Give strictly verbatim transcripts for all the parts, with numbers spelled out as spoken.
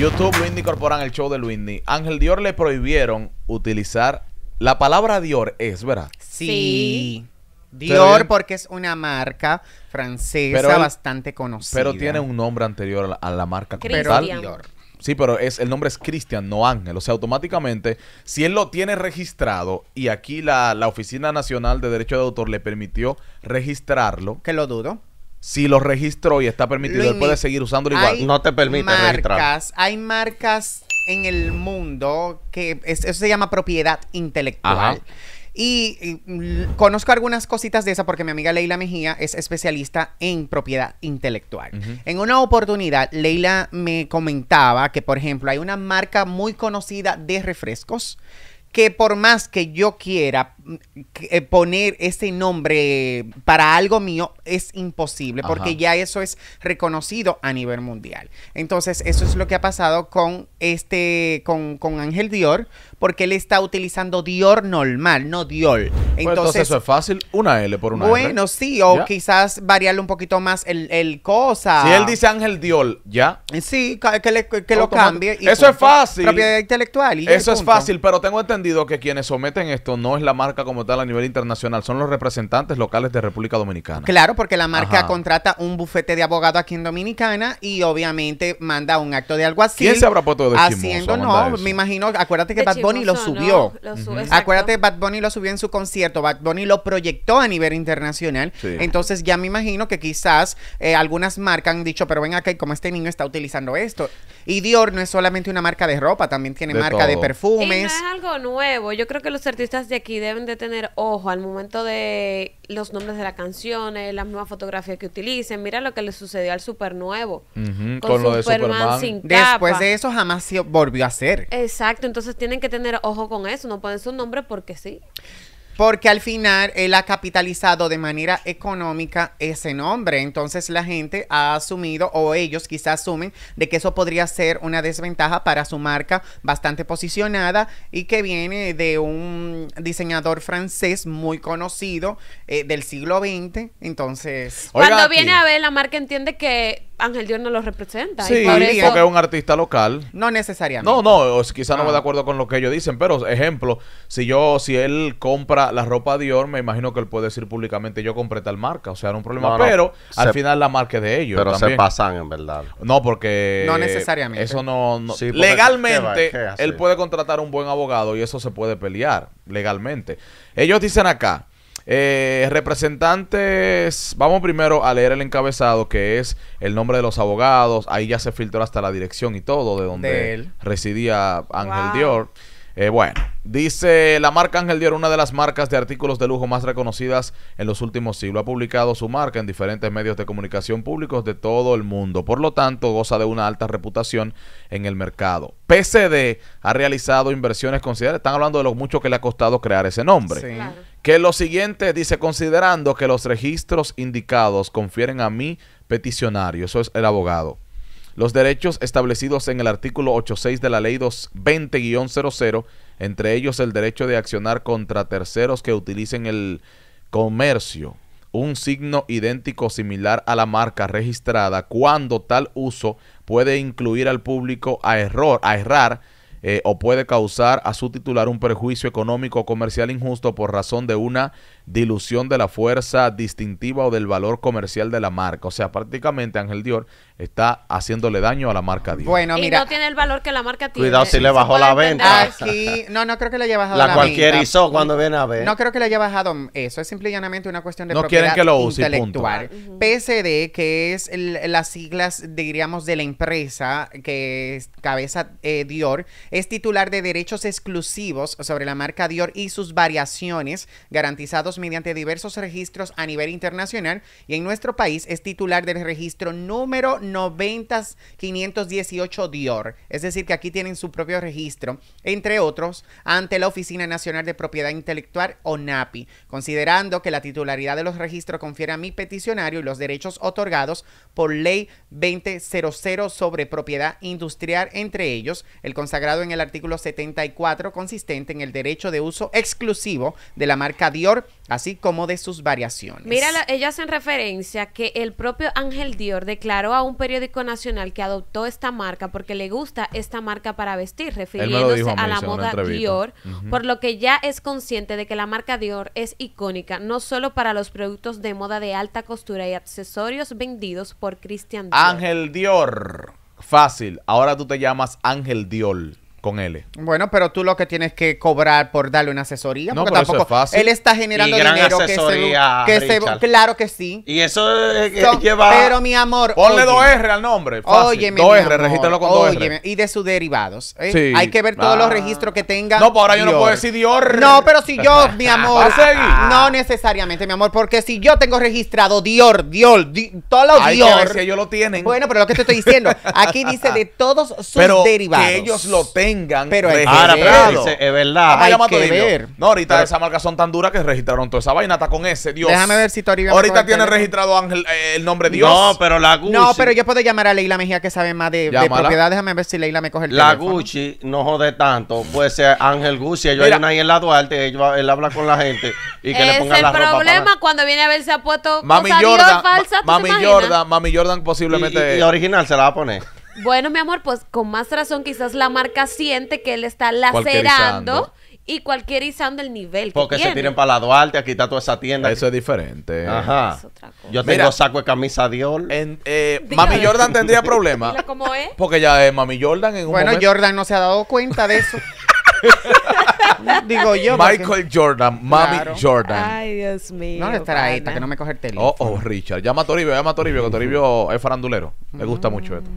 YouTube, Windy Corporan, el show de Windy. Ángel Dior le prohibieron utilizar... La palabra Dior es, ¿verdad? Sí. Dior porque es una marca francesa pero, bastante conocida. Pero tiene un nombre anterior a la, a la marca. Christian Dior. Sí, pero es, el nombre es Christian, no Ángel. O sea, automáticamente, si él lo tiene registrado y aquí la, la Oficina Nacional de Derecho de Autor le permitió registrarlo. Que lo dudo. Si lo registró y está permitido, Luis, él puede seguir usándolo igual. No te permite registrar. Hay marcas en el mundo que es, eso se llama propiedad intelectual. Ajá. Y, y conozco algunas cositas de esa porque mi amiga Leila Mejía es especialista en propiedad intelectual. Uh-huh. En una oportunidad, Leila me comentaba que, por ejemplo, hay una marca muy conocida de refrescos que por más que yo quiera eh, poner ese nombre para algo mío, es imposible porque Ajá. ya eso es reconocido a nivel mundial. Entonces, eso es lo que ha pasado con este, con, con Ángel Dior, porque él está utilizando Dior normal, no Dior. Entonces, pues entonces eso es fácil, una L por una L. Bueno, R. sí, o ¿Ya? quizás variarle un poquito más el, el cosa. Si él dice Ángel Dior, ¿ya? Sí, que, le, que lo cambie. Y eso punto. Es fácil. Propiedad intelectual. Y eso es fácil, pero tengo entendido que quienes someten esto no es la marca como tal a nivel internacional, son los representantes locales de República Dominicana. Claro, porque la marca Ajá. contrata un bufete de abogado aquí en Dominicana y obviamente manda un acto de alguacil. ¿Quién se habrá puesto de haciendo, no, eso? Me imagino, acuérdate que de Bad chimoso, Bunny lo subió. No, lo sub, uh-huh. Acuérdate que Bad Bunny lo subió en su concierto, Bad Bunny lo proyectó a nivel internacional. Sí. Entonces ya me imagino que quizás eh, algunas marcas han dicho, pero ven acá, ¿cómo este niño está utilizando esto? Y Dior no es solamente una marca de ropa, también tiene de marca todo. De perfumes. Y no es algo nuevo. Nuevo. Yo creo que los artistas de aquí deben de tener ojo al momento de los nombres de las canciones, las nuevas fotografías que utilicen. Mira lo que le sucedió al Supernuevo. Uh-huh, con, con lo Superman de Superman sin capa. Después de eso jamás se volvió a hacer. Exacto, entonces tienen que tener ojo con eso, no ponen su nombre porque sí. Porque al final él ha capitalizado de manera económica ese nombre. Entonces la gente ha asumido, o ellos quizás asumen, de que eso podría ser una desventaja para su marca bastante posicionada y que viene de un diseñador francés muy conocido eh, del siglo veinte. Entonces... Cuando aquí. Viene a ver, la marca entiende que... Ángel Dior no lo representa. Sí, y por eso... porque es un artista local. No necesariamente. No, no, quizás no me de acuerdo con lo que ellos dicen, pero ejemplo, si yo, si él compra la ropa Dior, me imagino que él puede decir públicamente yo compré tal marca, o sea, no un problema, no, no, pero se, al final la marca es de ellos. Pero también. Se pasan en verdad. No, porque... No necesariamente. Eso no... no sí, legalmente, ¿qué va? ¿Qué? Él puede contratar un buen abogado y eso se puede pelear legalmente. Ellos dicen acá, Eh, representantes, vamos primero a leer el encabezado que es el nombre de los abogados. Ahí ya se filtró hasta la dirección y todo de donde de residía Ángel wow. Dior. Eh, bueno, dice la marca Ángel Dior, una de las marcas de artículos de lujo más reconocidas en los últimos siglos. Ha publicado su marca en diferentes medios de comunicación públicos de todo el mundo. Por lo tanto, goza de una alta reputación en el mercado. P C D ha realizado inversiones considerables. Están hablando de lo mucho que le ha costado crear ese nombre. Sí. Claro. Que lo siguiente dice, considerando que los registros indicados confieren a mi peticionario. Eso es el abogado. Los derechos establecidos en el artículo ochenta y seis de la ley doscientos veinte guion cero cero, entre ellos el derecho de accionar contra terceros que utilicen el comercio, un signo idéntico similar a la marca registrada, cuando tal uso puede incluir al público a error, a errar, eh, o puede causar a su titular un perjuicio económico o comercial injusto por razón de una dilución de la fuerza distintiva o del valor comercial de la marca. O sea, prácticamente Ángel Dior está haciéndole daño a la marca Dior. Bueno, mira, y no tiene el valor que la marca tiene. Cuidado si le bajó la venta. Aquí, no, no creo que le haya bajado la venta. La cualquierizó cuando viene a ver. No creo que le haya bajado eso. Es simple y llanamente una cuestión de propiedad intelectual. P S D, que es el, las siglas, diríamos, de la empresa que es cabeza eh, Dior, es titular de derechos exclusivos sobre la marca Dior y sus variaciones garantizados mediante diversos registros a nivel internacional, y en nuestro país es titular del registro número noventa mil quinientos dieciocho Dior, es decir que aquí tienen su propio registro, entre otros, ante la Oficina Nacional de Propiedad Intelectual o ONAPI, considerando que la titularidad de los registros confiere a mi peticionario y los derechos otorgados por ley veinte mil sobre propiedad industrial, entre ellos el consagrado en el artículo setenta y cuatro consistente en el derecho de uso exclusivo de la marca Dior así como de sus variaciones. Mira, la, ella hace referencia que el propio Ángel Dior declaró a un periódico nacional que adoptó esta marca porque le gusta esta marca para vestir, refiriéndose a, a la moda Dior, uh-huh. por lo que ya es consciente de que la marca Dior es icónica, no solo para los productos de moda de alta costura y accesorios vendidos por Christian Dior. Ángel Dior, fácil, ahora tú te llamas Ángel Dior. Con él. Bueno, pero tú lo que tienes que cobrar por darle una asesoría. No, porque pero tampoco. Eso es fácil. Él está generando y gran dinero asesoría, que, se, que se. Claro que sí. Y eso es que so, lleva. Pero mi amor. Ponle dos R al nombre. Oye, dos R, regístralo con dos R. Y de sus derivados. ¿eh? Sí. Hay que ver todos ah. los registros que tenga. No, por ahora Dior. Yo no puedo decir Dior. No, pero si yo, mi amor. No necesariamente, mi amor. Porque si yo tengo registrado Dior, Dior, Dior todos los Hay Dior. Que ver si ellos lo tienen. Bueno, pero lo que te estoy diciendo. Aquí dice de todos sus pero derivados. Que ellos lo tengan. Pero es verdad. Hay que ver. No, ahorita pero, esas marcas son tan duras que registraron toda esa vaina hasta con ese Dios. Déjame ver si Toribio ahorita tiene registrado Ángel, eh, el nombre Dios. No, pero la Gucci. No, pero yo puedo llamar a Leila Mejía que sabe más de, de propiedad. Déjame ver si Leila me coge el la teléfono. La Gucci no jode tanto. Puede ser Ángel Gucci. Ellos hay una ahí en la Duarte. Ellos, él habla con la gente y que le pongan la ropa. Es el problema cuando viene a ver se ha puesto Mami Jordan, falsa, Mami Jordan, Mami Jordan posiblemente. Y, y, y original se la va a poner. Bueno, mi amor, pues con más razón quizás la marca siente que él está lacerando y cualquierizando el nivel porque que tiene. Se tiren para la Duarte, aquí está toda esa tienda. Eso es diferente. Ajá. Es otra cosa. Yo tengo Mira, saco de camisa Dior. En, eh, Mami Jordan tendría problemas. ¿Cómo es? Porque ya es Mami Jordan en un Bueno, momento. Jordan no se ha dado cuenta de eso. Digo yo. Michael porque... Jordan, Mami claro. Jordan. Ay, Dios mío. No le estará ahí, que no me coge el teléfono. Oh, oh, Richard. Llama a Toribio, llama a Toribio, que Toribio es farandulero. Me gusta mm. mucho esto.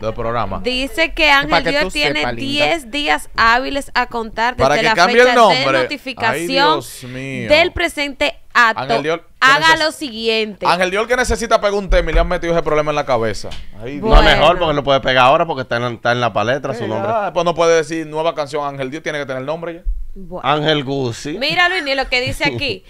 Del programa. Dice que Ángel Dior que tiene sepa, diez días hábiles a contar desde para que la cambie fecha el nombre. De notificación Ay, del presente acto. Dior, haga lo siguiente. Ángel Dior que necesita pegar un tema y le han metido ese problema en la cabeza. Ay, bueno. No, mejor porque lo puede pegar ahora porque está en, está en la palestra hey, su nombre. Ah, pues no puede decir nueva canción Ángel Dior, tiene que tener el nombre ya. Bueno. Ángel Gucci. Míralo y lo que dice aquí.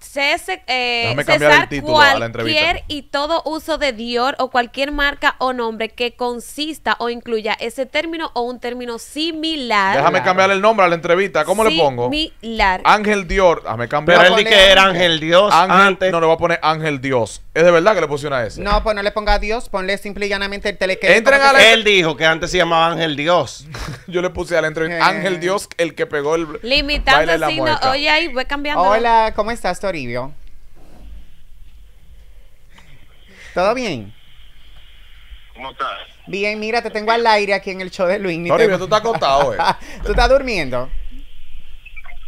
Cese, eh, cesar cualquier y todo uso de Dior o cualquier marca o nombre que consista o incluya ese término o un término similar. Déjame cambiar el nombre a la entrevista. ¿Cómo similar. le pongo? Similar. Ángel Dior. Déjame cambiar. Pero él dice que era Ángel Dios Ángel, antes. No, le voy a poner Ángel Dios. Es de verdad que le pusieron a ese. No, pues no le ponga Dios. Ponle simple y llanamente el telequete. Entren a la... Él dijo que antes se llamaba Ángel Dios. Yo le puse a la entrevista eh. Ángel Dios, el que pegó el limitando el signo. Oye, ahí voy cambiando. Hola, ¿cómo estás, Tori? ¿Todo bien? ¿Cómo estás? Bien, mira, te tengo al aire aquí en el show de Luis. Toribio, te... tú estás acostado, eh. ¿Tú estás durmiendo?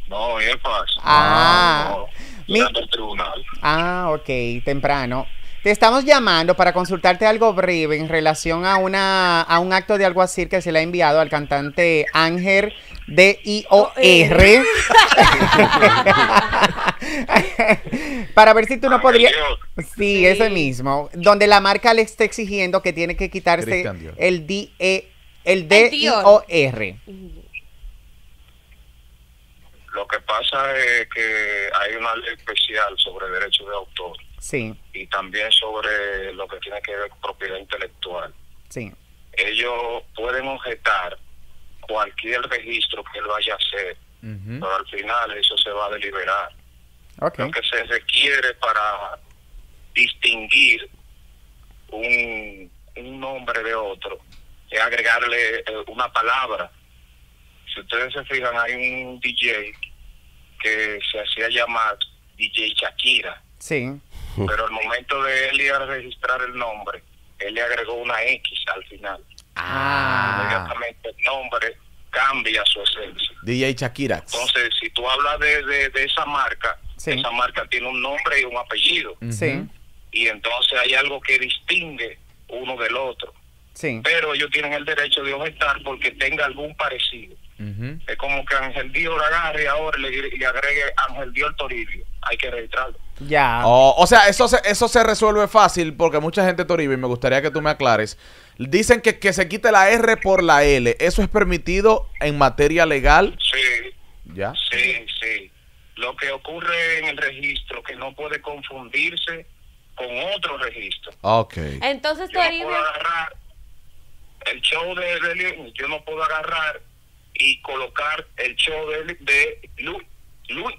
No, es fácil. Ah, no, no. Mi... el tribunal. Ah, ok, temprano. Te estamos llamando para consultarte algo breve en relación a una a un acto de alguacil que se le ha enviado al cantante Ángel D I O R para ver si tú no podrías sí, sí, ese mismo donde la marca le está exigiendo que tiene que quitarse el D E, el D I O R. Lo que pasa es que hay una ley especial sobre derechos de autor. Sí. Y también sobre lo que tiene que ver con propiedad intelectual. Sí. Ellos pueden objetar cualquier registro que él vaya a hacer, uh-huh. pero al final eso se va a deliberar. Okay. Lo que se requiere para distinguir un, un nombre de otro es agregarle eh, una palabra. Si ustedes se fijan, hay un D J que se hacía llamar D J Shakira. Sí. Pero al momento de él ir a registrar el nombre, él le agregó una X al final. Ah. Inmediatamente el nombre cambia su esencia. D J Shakira. Entonces, si tú hablas de, de, de esa marca, sí. esa marca tiene un nombre y un apellido. Sí. Y entonces hay algo que distingue uno del otro. Sí. Pero ellos tienen el derecho de objetar porque tenga algún parecido. Uh-huh. Es como que Ángel Dior agarre ahora y le, le agregue Ángel Dior Toribio. Hay que registrarlo. Ya. Oh, o sea, eso se, eso se resuelve fácil porque mucha gente, Toribio, y me gustaría que tú me aclares. Dicen que, que se quite la R por la L. ¿Eso es permitido en materia legal? Sí. ¿Ya? Sí, sí. Lo que ocurre en el registro que no puede confundirse con otro registro. Ok. Entonces, Toribio. Yo no puedo agarrar el show de L. Yo no puedo agarrar y colocar el show de, de Luis. Luis.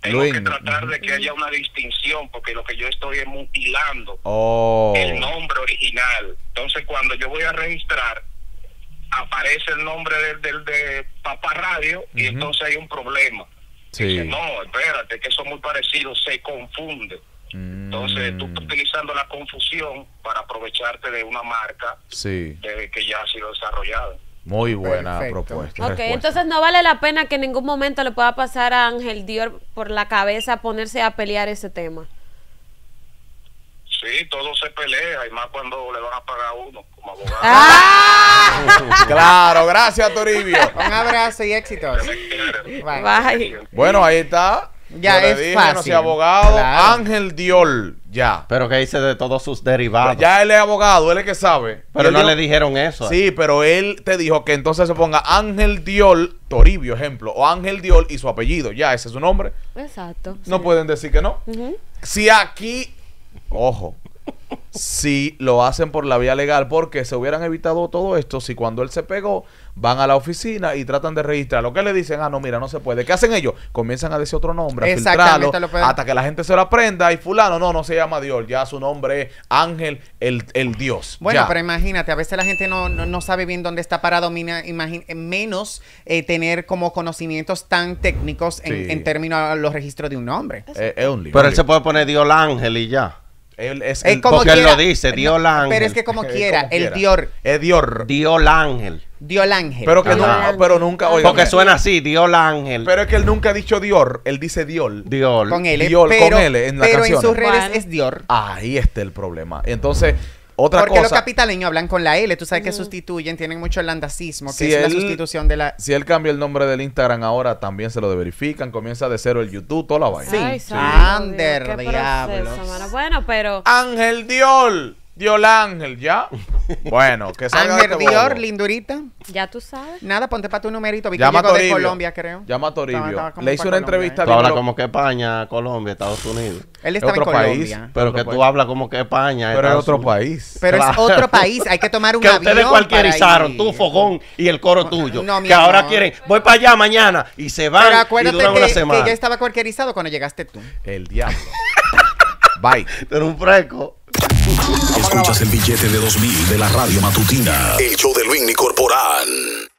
Tengo Luis, que tratar de que haya una distinción, porque lo que yo estoy es mutilando oh. el nombre original. Entonces, cuando yo voy a registrar, aparece el nombre del de, de Papa Radio y uh-huh. entonces hay un problema. Sí. Dice, no, espérate, que son muy parecidos, se confunde. Mm. Entonces, tú estás utilizando la confusión para aprovecharte de una marca sí. de, que ya ha sido desarrollada. Muy buena Perfecto. propuesta. Ok, respuesta. Entonces no vale la pena que en ningún momento le pueda pasar a Ángel Dior por la cabeza ponerse a pelear ese tema. Sí, todo se pelea, y más cuando le van a pagar a uno como abogado. ¡Ah! Claro, gracias, Toribio. Un abrazo y éxitos. Bye. Bye. Bueno, ahí está. Ya es dije, fácil. No soy abogado. Claro. Ángel Dior, ya. Pero que dice de todos sus derivados. Pero ya él es abogado, él es que sabe. Pero no le dijeron eso. Sí, eh. pero él te dijo que entonces se ponga Ángel Dior Toribio, ejemplo. O Ángel Dior y su apellido. Ya, ese es su nombre. Exacto. No sí. pueden decir que no. Uh-huh. Si aquí, ojo, si lo hacen por la vía legal, porque se hubieran evitado todo esto si cuando él se pegó van a la oficina y tratan de registrar lo que le dicen. Ah, no, mira, no se puede. ¿Qué hacen ellos? Comienzan a decir otro nombre, a filtrarlo hasta que la gente se lo aprenda. Y fulano, no, no se llama Dior, ya su nombre es Ángel el, el Dios. Bueno, ya. Pero imagínate, a veces la gente no, no, no sabe bien dónde está parado, mina, imagine, menos eh, tener como conocimientos tan técnicos en, sí. en términos a los registros de un nombre. Eh, eh, un libro, pero él se puede poner Dior Ángel y ya. Él es el, como porque quiera, él lo dice, Dior Ángel. Pero es que como quiera, como el quiera. Dior. Es Dior. Dior Ángel. Dior Ángel. Pero que nunca, pero nunca, oiga, porque suena así, Dior Ángel. Pero es que él nunca ha dicho Dior, él dice Dior. Dior. Con L. Dior, pero, con L en la pero canción. Pero en sus redes ¿cuál? Es Dior. Ahí está el problema. Entonces, otra porque cosa. Porque los capitaleños hablan con la L, tú sabes que mm. sustituyen, tienen mucho landacismo, que si es él, la sustitución de la... Si él cambia el nombre del Instagram ahora, también se lo verifican, comienza de cero el YouTube, toda la vaina. Sí, sí. Ander, diablo. Bueno, pero... Ángel Dior. Dior Ángel, ¿ya? Bueno, que salga Ángel este Dior, bobo. Lindurita. Ya tú sabes. Nada, ponte para tu numerito. Victor llegó de Colombia, creo. Llama a Toribio. Estaba, estaba le hice una Colombia, entrevista. ¿Eh? Tú hablas como que España, Colombia, Estados Unidos. Él está en otro Colombia. País, pero que país. Tú hablas como que España, pero es otro país. Pero claro. Es otro país. Hay que tomar un que avión. Que ustedes cualquierizaron, tu fogón y el coro tuyo. No, que ahora no. quieren, voy para allá mañana y se van. Pero acuérdate y duran que, una semana. Que ya estaba cualquierizado cuando llegaste tú. El diablo. Bye. Pero un fresco. Escuchas el billete de dos mil de la radio matutina. El show de Windy Corporan.